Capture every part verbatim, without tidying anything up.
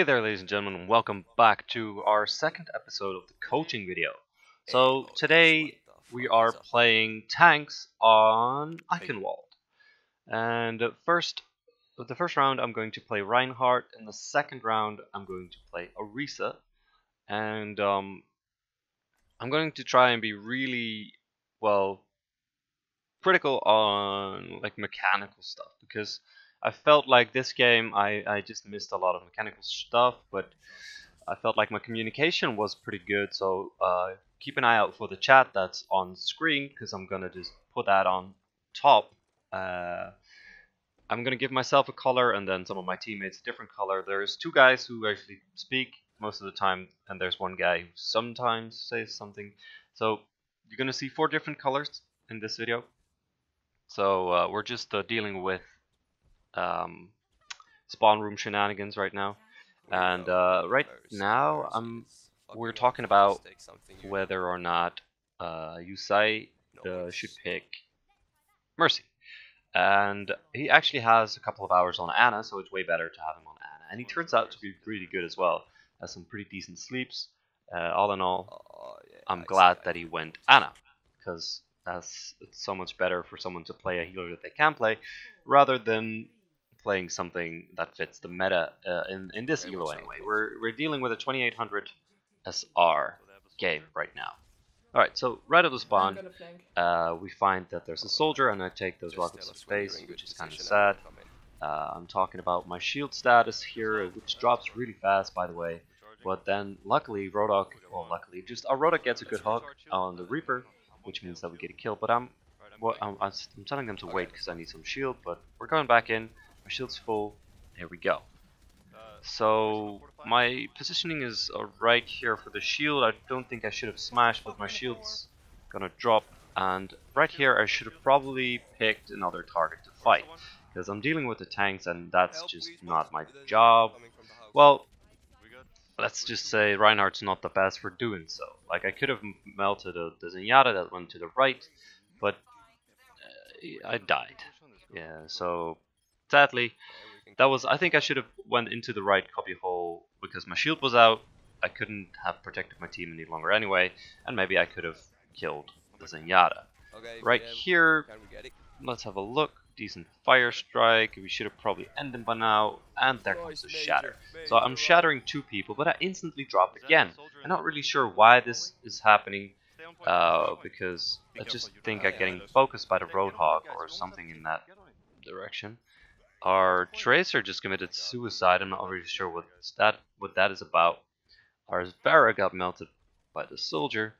Hey there, ladies and gentlemen, welcome back to our second episode of the coaching video. So today we are playing tanks on Eichenwalde, and first, with the first round I'm going to play Reinhardt, and the second round I'm going to play Orisa, and um, I'm going to try and be really, well, critical on like mechanical stuff, because I felt like this game, I, I just missed a lot of mechanical stuff, but I felt like my communication was pretty good, so uh, keep an eye out for the chat that's on screen, because I'm going to just put that on top. Uh, I'm going to give myself a color, and then some of my teammates a different color. There's two guys who actually speak most of the time, and there's one guy who sometimes says something. So you're going to see four different colors in this video. So uh, we're just uh, dealing with um spawn room shenanigans right now, and uh right now i'm we're talking about whether or not uh Yusai uh, should pick Mercy, and he actually has a couple of hours on Ana, so it's way better to have him on Ana, and he turns out to be really good as well, has some pretty decent sleeps. Uh, all in all, I'm glad that he went Ana, because that's it's so much better for someone to play a healer that they can play rather than playing something that fits the meta uh, in, in this elo anyway. We're, we're dealing with a twenty-eight hundred S R game right now. Alright, so right at the spawn, uh, we find that there's a soldier, and I take those rockets to space, which is kind of sad. Uh, I'm talking about my shield status here, which drops really fast, by the way. But then, luckily, Roadhog, well, luckily, just our Roadhog gets a good hook on the Reaper, which means that we get a kill. But I'm well, I'm, I'm telling them to wait because I need some shield, but we're going back in. My shield's full. Here we go. So my positioning is right here for the shield. I don't think I should have smashed, but my shield's gonna drop, and right here I should have probably picked another target to fight, because I'm dealing with the tanks and that's just not my job. Well, let's just say Reinhardt's not the best for doing so. Like, I could have melted a, the Zenyatta that went to the right, but uh, I died. Yeah, so sadly, that was. I think I should have went into the right copy hole because my shield was out. I couldn't have protected my team any longer anyway, and maybe I could have killed the Zenyatta. Right here, let's have a look. Decent fire strike. We should have probably ended him by now, and there comes the shatter. So I'm shattering two people, but I instantly drop again. I'm not really sure why this is happening, uh, because I just think I'm getting focused by the Roadhog or something in that direction. Our Tracer just committed suicide. I'm not really sure what that what that is about. Our Pharah got melted by the Soldier,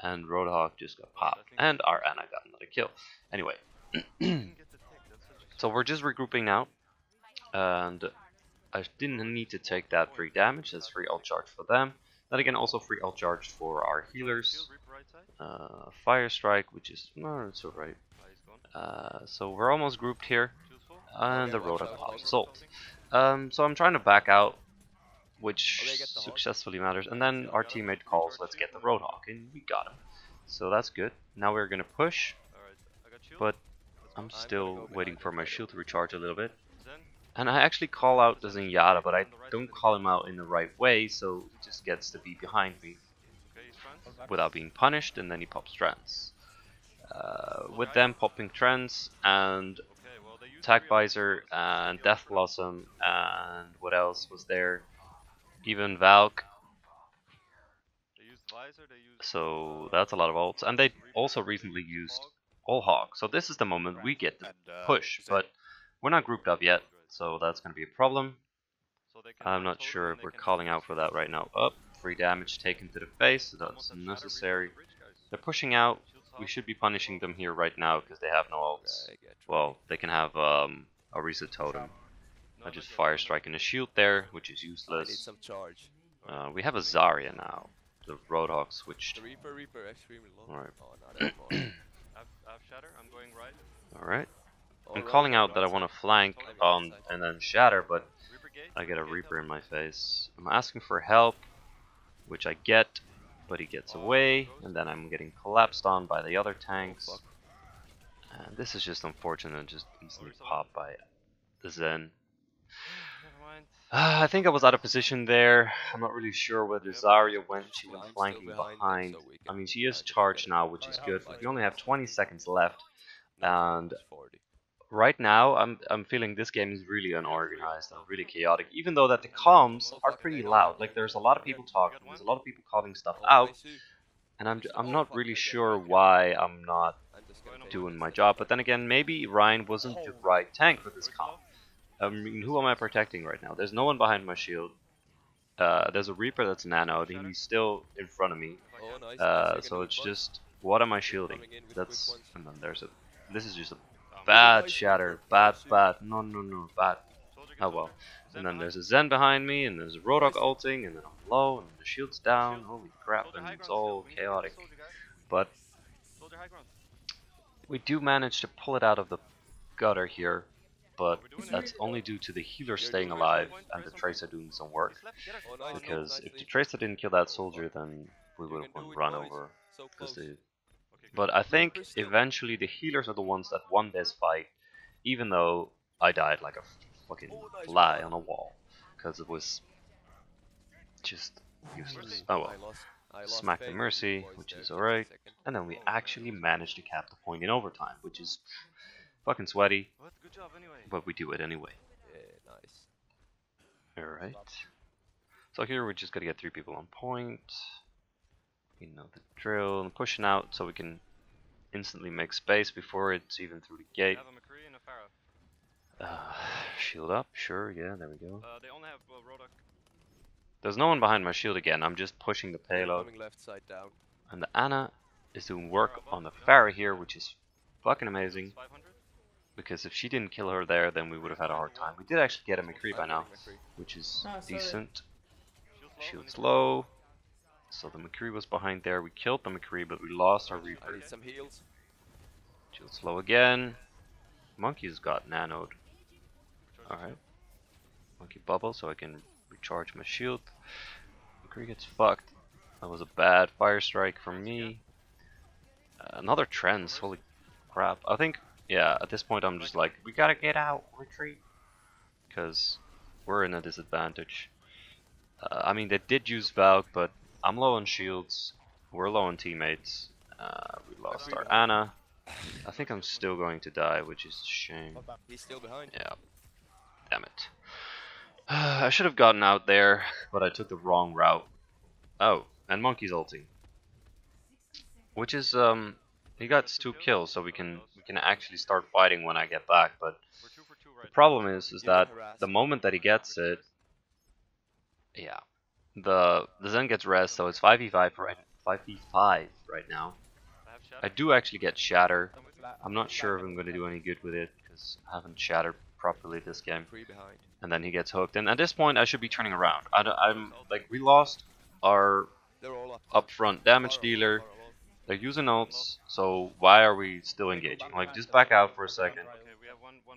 and Roadhog just got popped, and our Ana got another kill. Anyway. So we're just regrouping now, and I didn't need to take that free damage. That's free ult charge for them. Then again, also free ult charge for our healers. Uh, fire strike, which is no, it's alright. Uh, so we're almost grouped here, and the Road of Assault. Um, so I'm trying to back out, which successfully matters. And then our teammate calls, "Let's get the Roadhog," and we got him. So that's good. Now we're gonna push, but I'm still waiting for my shield to recharge a little bit. And I actually call out the Zenyatta, but I don't call him out in the right way, so he just gets to be behind me without being punished, and then he pops trends. Uh, with them popping trends, and Tag Visor, and Death Blossom, and what else was there? Even Valk. So that's a lot of ults, and they also recently used All Hog, so this is the moment we get the push, but we're not grouped up yet, so that's going to be a problem. I'm not sure if we're calling out for that right now. Up, oh, free damage taken to the face, so that's unnecessary. They're pushing out. We should be punishing them here right now because they have no ults. Well, they can have um, a Orisa totem. I just fire strike and a shield there, which is useless. Uh, we have a Zarya now. The Roadhog switched. Alright. Alright, I'm calling out that I want to flank um, and then shatter, but I get a Reaper in my face. I'm asking for help, which I get, but he gets away, and then I'm getting collapsed on by the other tanks. And this is just unfortunate, just instantly popped by the Zen. Uh, I think I was out of position there. I'm not really sure whether Zarya went. She went flanking behind. I mean, she is charged now, which is good. But we only have twenty seconds left, and right now I'm I'm feeling this game is really unorganized and really chaotic. Even though that the comms are pretty loud, like there's a lot of people talking, there's a lot of people calling stuff out, and I'm I'm not really sure why I'm not doing my job. But then again, maybe Ryan wasn't the right tank for this comp. I mean, who am I protecting right now? There's no one behind my shield. Uh, there's a Reaper that's nanoed. He's still in front of me. Uh, so it's just, what am I shielding? That's, and then there's a, this is just a bad shatter. Bad, bad, no, no, no, bad. Oh well. And then there's a Zen behind me, and there's a Roadhog ulting, and then I'm low, and the shield's down. Holy crap, and it's all chaotic. But we do manage to pull it out of the gutter here. But that's only due to the healer staying alive and the Tracer doing some work. Because if the Tracer didn't kill that soldier, then we would have been run over. The... But I think eventually the healers are the ones that won this fight, even though I died like a fucking fly on a wall. Because it was just useless. Oh well. Smack the Mercy, which is alright. And then we actually managed to cap the point in overtime, which is... fucking sweaty, good job anyway. But we do it anyway. Yeah, nice. Alright. So here we just gotta get three people on point. You know the drill. I'm pushing out so we can instantly make space before it's even through the gate. Have a McCree and a Pharah. Uh, shield up, sure, yeah, there we go. Uh, they only have uh, Roadhog. There's no one behind my shield again, I'm just pushing the payload. Left side down. And the Ana is doing work on the Pharah here, which is fucking amazing. Because if she didn't kill her there, then we would have had a hard time. We did actually get a McCree by now, which is oh, decent. Shield's low, so the McCree was behind there. We killed the McCree, but we lost our Reaper. I need some heals. Shield's low again. Monkey's got nanoed. Alright. Monkey bubble, so I can recharge my shield. McCree gets fucked. That was a bad fire strike for me. Uh, another trends, holy crap. I think... yeah, at this point I'm just like, we gotta get out, retreat, because we're in a disadvantage. Uh, I mean, they did use Valk, but I'm low on shields, we're low on teammates, uh, we lost our Ana. I think I'm still going to die, which is a shame. He's still behind. Yeah, damn it. Uh, I should have gotten out there, but I took the wrong route. Oh, and Monkey's ulting, which is, um... he got two kills, so we can we can actually start fighting when I get back. But the problem is, is that the moment that he gets it, yeah, the the Zen gets rest, so it's five v five right, five v five right now. I do actually get shatter. I'm not sure if I'm going to do any good with it because I haven't shattered properly this game. And then he gets hooked, and at this point I should be turning around. I don't, I'm like, we lost our upfront damage dealer. They're using ults, so why are we still engaging? Like, just back out for a second,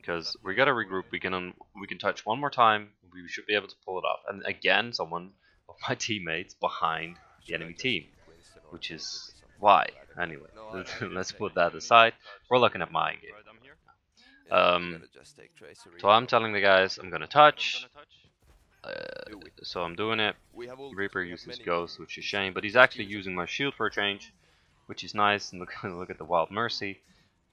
because we gotta regroup. We can un we can touch one more time. We should be able to pull it off. And again, someone of my teammates behind the enemy team, which is why. Anyway, let's put that aside. We're looking at my game. Um, so I'm telling the guys I'm gonna touch. Uh, so I'm doing it. Reaper uses Ghost, which is a shame, but he's actually using my shield for a change, which is nice. And look, look at the Wild Mercy.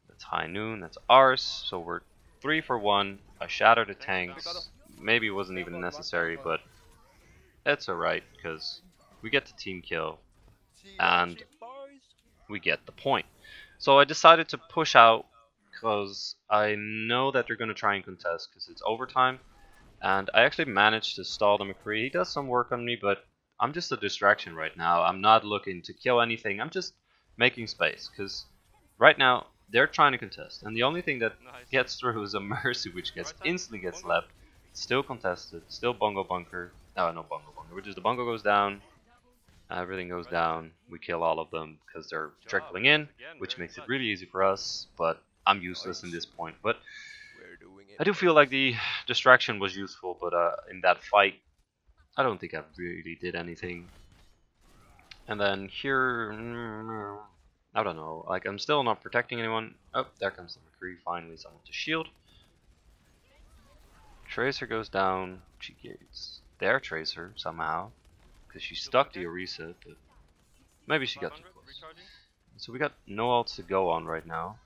That's High Noon, that's ours. So we're three for one. I shattered the tanks. Maybe it wasn't even necessary, but that's alright, because we get the team kill and we get the point. So I decided to push out because I know that they're going to try and contest because it's overtime. And I actually managed to stall the McCree. He does some work on me, but I'm just a distraction right now. I'm not looking to kill anything. I'm just making space, because right now they're trying to contest, and the only thing that gets through is a Mercy, which gets instantly gets left, still contested, still bungo bunker. No, no bungo bunker, which is the bungo goes down, everything goes down, we kill all of them because they're trickling in, which makes it really easy for us. But I'm useless in this point. But I do feel like the distraction was useful, but uh, in that fight, I don't think I really did anything. And then here, I don't know, like, I'm still not protecting anyone. Oh, there comes the McCree, finally someone to shield. Tracer goes down. She gets their Tracer somehow, because she stuck the Orisa, but maybe she got too close. So we got no ults to go on right now.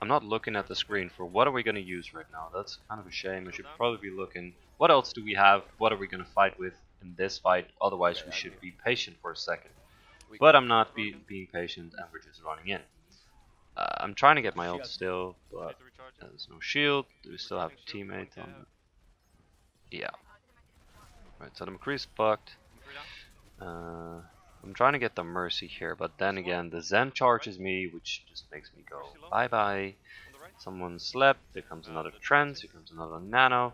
I'm not looking at the screen for what are we going to use right now. That's kind of a shame. I should probably be looking what else do we have, what are we going to fight with in this fight, otherwise we should be patient for a second. But I'm not be being patient and we're just running in. Uh, I'm trying to get my ult still, but there's no shield. Do we still have a teammate on the... Yeah. Right, so the McCree's bugged. Uh, I'm trying to get the Mercy here, but then again, the Zen charges me, which just makes me go bye-bye. Someone slept, there comes another Trends, here comes another Nano.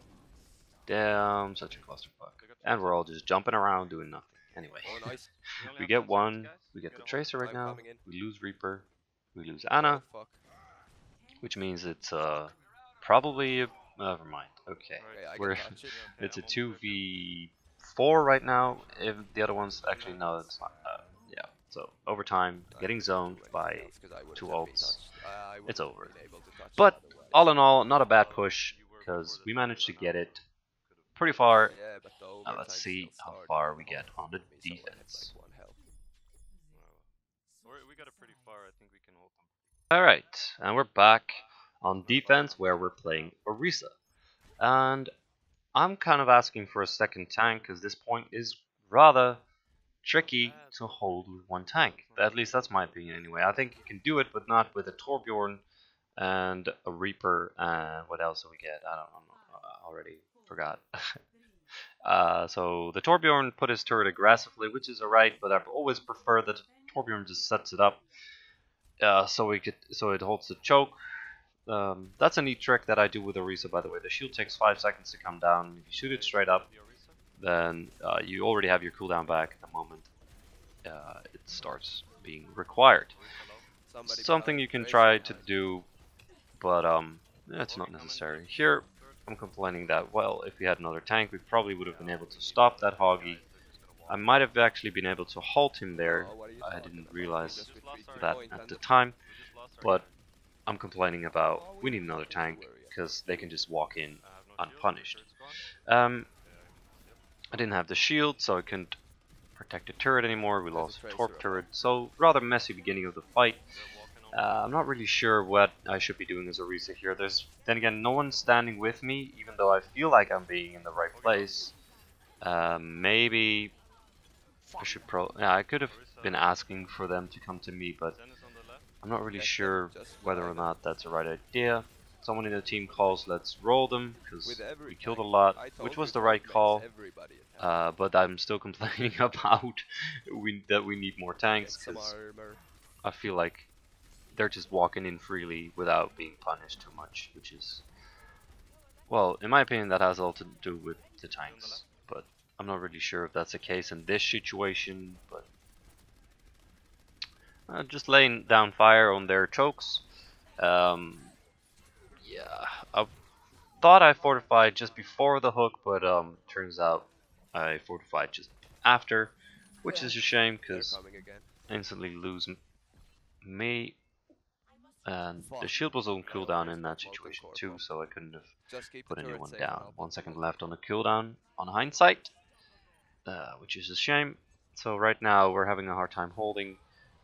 Damn, such a clusterfuck. And we're all just jumping around doing nothing. Anyway, we get one, we get the Tracer right now, we lose Reaper. We lose Ana, which means it's uh, probably a, uh, never mind. Okay, we're it's a two v four right now. If the other one's actually no, it's not. Uh, yeah, so overtime, getting zoned by two ults, it's over. But all in all, not a bad push because we managed to get it pretty far. Now let's see how far we get on the defense. We got it pretty far, I think we can hold them. Alright, and we're back on defense where we're playing Orisa. And I'm kind of asking for a second tank because this point is rather tricky to hold with one tank. At least that's my opinion anyway. I think you can do it, but not with a Torbjorn and a Reaper and what else do we get? I don't know, I already forgot. Uh, so the Torbjorn put his turret aggressively, which is alright, but I've always preferred that Torbjorn just sets it up, uh, so we could so it holds the choke. Um, that's a neat trick that I do with Orisa, by the way. The shield takes five seconds to come down. If you shoot it straight up, then uh, you already have your cooldown back at the moment uh, it starts being required. Something you can try to do, but um, it's not necessary. Here, I'm complaining that, well, if we had another tank, we probably would have been able to stop that Hoggy. I might have actually been able to halt him there. I didn't realize that at the time, but I'm complaining about we need another tank because they can just walk in unpunished. Um, I didn't have the shield, so I couldn't protect the turret anymore. We lost the Torp turret, so rather messy beginning of the fight. Uh, I'm not really sure what I should be doing as Orisa here. There's, then again, no one standing with me, even though I feel like I'm being in the right place. Uh, maybe I should pro. Yeah, I could have been asking for them to come to me, but I'm not really sure whether or not that's the right idea. Someone in the team calls, let's roll them, because we killed a lot, which was the right call. Uh, but I'm still complaining about we, that we need more tanks, because I feel like they're just walking in freely without being punished too much, which is, well, in my opinion, that has all to do with the tanks. But I'm not really sure if that's the case in this situation. But uh, just laying down fire on their chokes. Um, yeah, I thought I fortified just before the hook, but um, turns out I fortified just after, which yeah. is a shame because instantly lose me. And the shield was on cooldown in that situation too, so I couldn't have put anyone down. One second left on the cooldown on hindsight, uh, which is a shame. So right now we're having a hard time holding.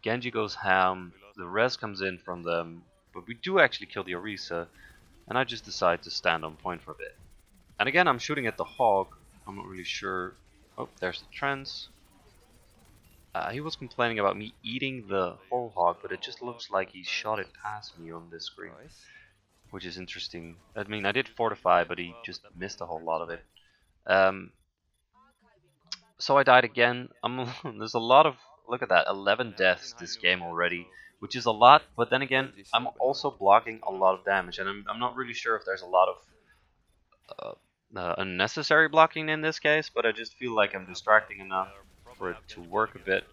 Genji goes ham, the res comes in from them, but we do actually kill the Orisa, and I just decide to stand on point for a bit. And again, I'm shooting at the Hog. I'm not really sure. Oh, there's the Trends. Uh, he was complaining about me eating the whole hog, but it just looks like he shot it past me on this screen, which is interesting. I mean, I did fortify, but he just missed a whole lot of it. Um, so I died again. I'm, there's a lot of, look at that, eleven deaths this game already, which is a lot. But then again, I'm also blocking a lot of damage, and I'm, I'm not really sure if there's a lot of uh, uh, unnecessary blocking in this case, but I just feel like I'm distracting enough for it to work a bit.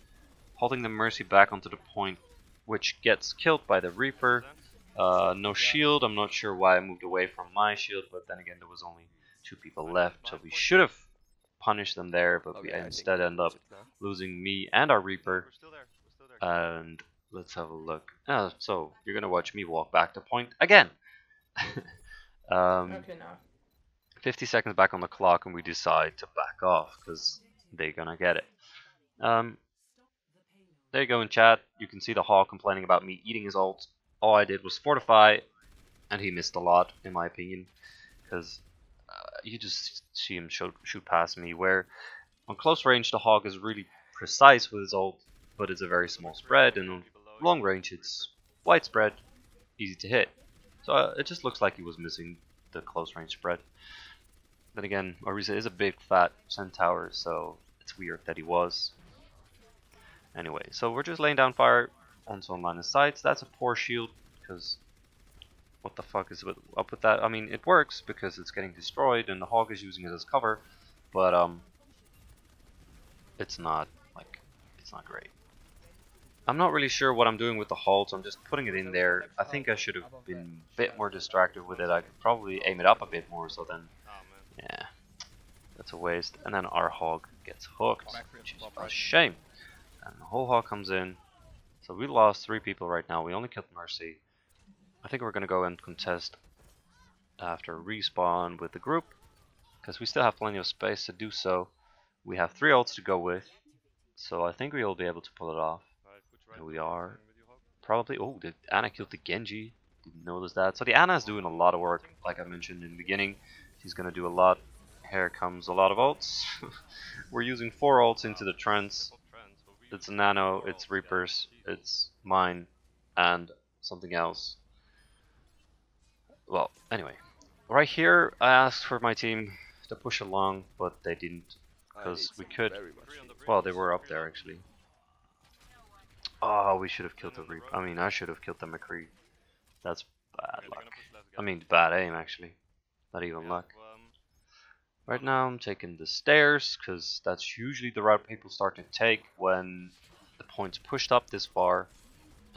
Holding the Mercy back onto the point, which gets killed by the Reaper. Uh, no shield, I'm not sure why I moved away from my shield, but then again there was only two people left, so we should have punished them there, but we instead end up losing me and our Reaper. And let's have a look. Uh, so you're gonna watch me walk back to point again. um, fifty seconds back on the clock and we decide to back off because they're gonna get it. Um, there you go in chat. You can see the Hawk complaining about me eating his ult. All I did was fortify, and he missed a lot in my opinion, because uh, you just see him shoot, shoot past me, where on close range the Hawk is really precise with his ult, but it's a very small spread, and on long range it's widespread, easy to hit. So uh, it just looks like he was missing the close range spread. Then again, Orisa is a big fat centaur, so it's weird that he was. Anyway, so we're just laying down fire onto line of sights. That's a poor shield, because what the fuck is up with that? I mean, it works because it's getting destroyed and the Hog is using it as cover, but um, it's not like it's not great. I'm not really sure what I'm doing with the halt, so I'm just putting it in there. I think I should have been a bit more distracted with it. I could probably aim it up a bit more, so then, yeah, that's a waste. And then our Hog gets hooked, which is a shame. And the whole Hog comes in, so we lost three people right now. We only killed Mercy. I think we're going to go and contest after respawn with the group, because we still have plenty of space to do so. We have three ults to go with, so I think we'll be able to pull it off. Here we are, probably. Oh, did Ana kill the Genji? Didn't notice that. So the Ana's doing a lot of work, like I mentioned in the beginning. She's gonna do a lot. Here comes a lot of ults. We're using four ults into the trends. It's Nano, it's Reapers, it's mine, and something else. Well, anyway, right here I asked for my team to push along, but they didn't, because we could. Well, they were up there actually. Oh, we should have killed the Reaper. I mean, I should have killed the McCree. That's bad luck. I mean, bad aim, actually. Not even luck. Right now, I'm taking the stairs, because that's usually the route people start to take when the point's pushed up this far.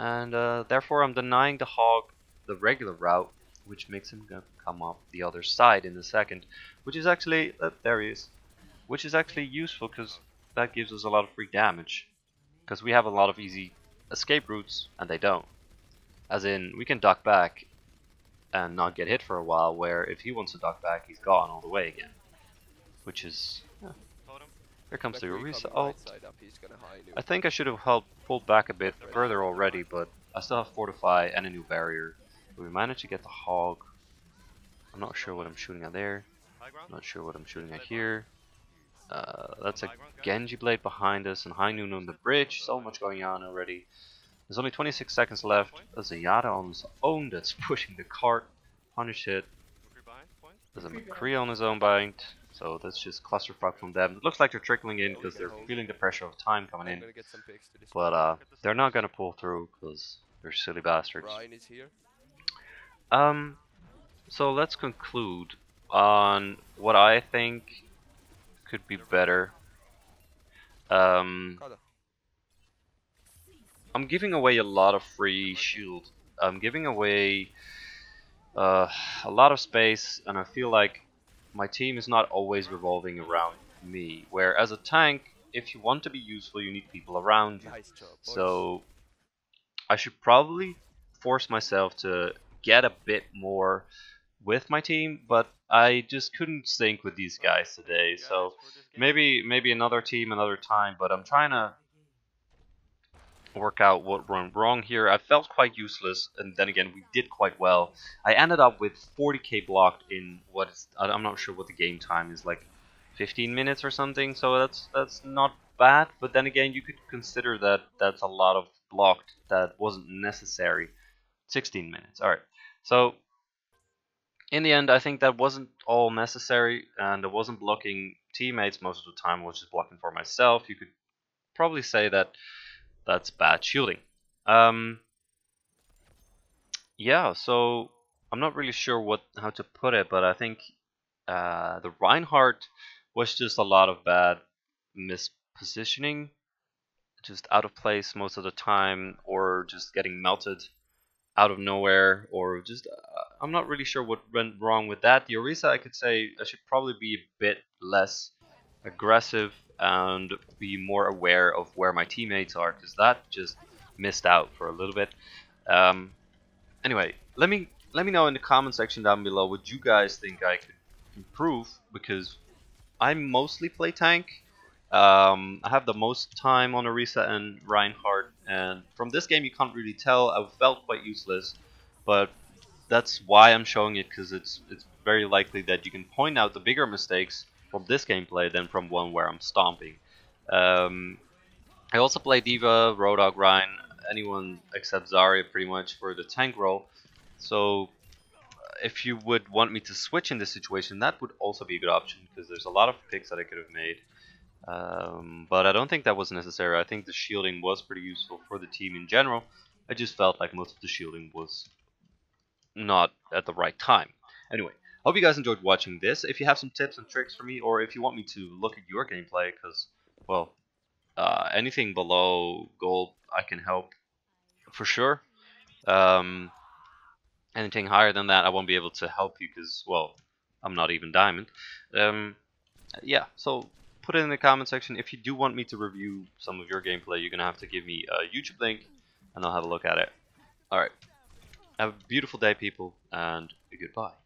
And uh, therefore, I'm denying the Hog the regular route, which makes him gonna come up the other side in a second. Which is actually... Uh, there he is. Which is actually useful, because that gives us a lot of free damage. Because we have a lot of easy escape routes, and they don't. As in, we can duck back and not get hit for a while, where if he wants to duck back, he's gone all the way again. Which is... Yeah. Here comes the Orisa ult. I think I should have held, pulled back a bit further already, but I still have Fortify and a new barrier. We managed to get the Hog. I'm not sure what I'm shooting at there. I'm not sure what I'm shooting at here. Uh, that's a Genji blade behind us, and High Noon on the bridge. So much going on already. There's only twenty-six seconds left. There's a Zenyatta on his own that's pushing the cart. Punish it. There's a McCree on his own bind. So that's just clusterfuck from them. It looks like they're trickling in because they're feeling the pressure of time coming in. But uh, they're not going to pull through because they're silly bastards. Um, so let's conclude on what I think could be better. Um, I'm giving away a lot of free shield. I'm giving away uh, a lot of space, and I feel like my team is not always revolving around me. Where as a tank, if you want to be useful, you need people around you. So I should probably force myself to get a bit more with my team, but I just couldn't sync with these guys today, so maybe maybe another team another time, but I'm trying to work out what went wrong here. I felt quite useless, and then again, we did quite well. I ended up with forty K blocked in what is, I'm not sure what the game time is, like fifteen minutes or something, so that's that's not bad, but then again, you could consider that that's a lot of blocked that wasn't necessary. sixteen minutes, alright. So in the end, I think that wasn't all necessary, and I wasn't blocking teammates most of the time. I was just blocking for myself. You could probably say that that's bad shielding. Um, yeah, so I'm not really sure what how to put it, but I think uh, the Reinhardt was just a lot of bad mispositioning, just out of place most of the time, or just getting melted out of nowhere, or just... Uh, I'm not really sure what went wrong with that. The Orisa, I could say, I should probably be a bit less aggressive and be more aware of where my teammates are, because that just missed out for a little bit. Um, anyway, let me let me know in the comment section down below what you guys think I could improve, because I mostly play tank. Um, I have the most time on Orisa and Reinhardt, and from this game you can't really tell. I felt quite useless, but that's why I'm showing it, because it's it's very likely that you can point out the bigger mistakes from this gameplay than from one where I'm stomping. Um, I also play D.Va, Roadhog, Rein, anyone except Zarya pretty much for the tank role. So if you would want me to switch in this situation, that would also be a good option, because there's a lot of picks that I could have made. Um, but I don't think that was necessary. I think the shielding was pretty useful for the team in general. I just felt like most of the shielding was not at the right time. Anyway, hope you guys enjoyed watching this. If you have some tips and tricks for me, or if you want me to look at your gameplay, because, well, uh, anything below gold I can help for sure. Um, anything higher than that I won't be able to help you, because, well, I'm not even diamond. Um, yeah, so put it in the comment section. If you do want me to review some of your gameplay, you're going to have to give me a YouTube link, and I'll have a look at it. Alright, have a beautiful day, people, and goodbye.